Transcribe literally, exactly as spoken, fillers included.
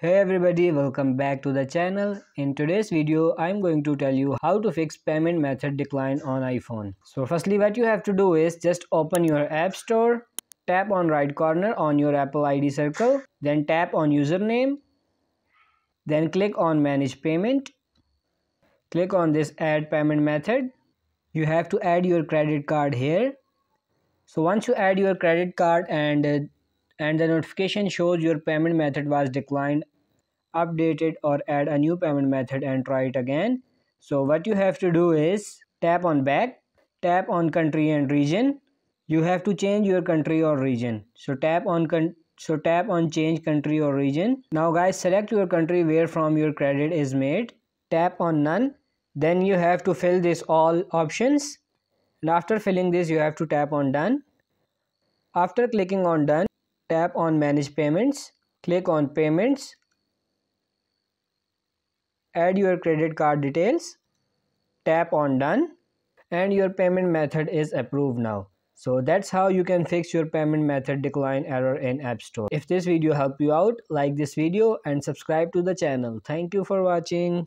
Hey everybody, welcome back to the channel. In today's video I'm going to tell you how to fix payment method decline on iPhone. So firstly what you have to do is just open your app store, tap on right corner on your Apple I D circle, then tap on username, then click on manage payment, click on this add payment method. You have to add your credit card here. So once you add your credit card and uh, and the notification shows your payment method was declined, update it or add a new payment method and try it again. So what you have to do is tap on back, tap on country and region. You have to change your country or region, so tap on con so tap on change country or region. Now guys, select your country where from your credit is made, tap on none, then you have to fill this all options, and after filling this you have to tap on done. After clicking on done, tap on manage payments, click on payments, add your credit card details, tap on done, and your payment method is approved now. So that's how you can fix your payment method decline error in App Store. If this video helped you out, like this video and subscribe to the channel. Thank you for watching.